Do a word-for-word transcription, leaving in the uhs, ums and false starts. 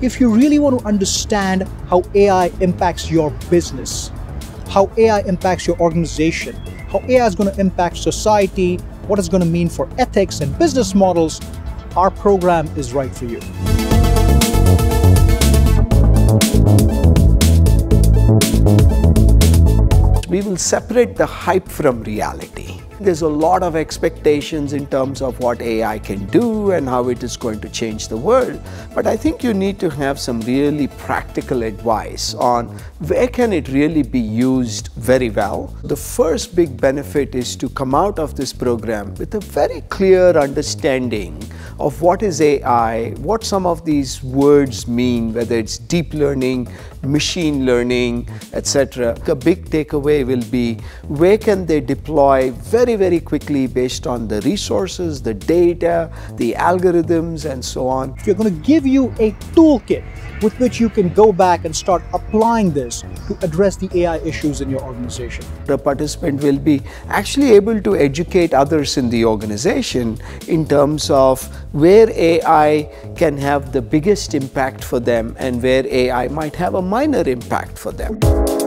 if you really want to understand how A I impacts your business, how A I impacts your organization, how A I is going to impact society, what it's going to mean for ethics and business models, our program is right for you. We will separate the hype from reality. There's a lot of expectations in terms of what A I can do and how it is going to change the world. But I think you need to have some really practical advice on where can it really be used very well. The first big benefit is to come out of this program with a very clear understanding of what is A I, what some of these words mean, whether it's deep learning, machine learning, et cetera. A big takeaway will be where can they deploy very very quickly based on the resources, the data, the algorithms, and so on. We're going to give you a toolkit with which you can go back and start applying this to address the A I issues in your organization. The participant will be actually able to educate others in the organization in terms of where A I can have the biggest impact for them and where A I might have a minor impact for them.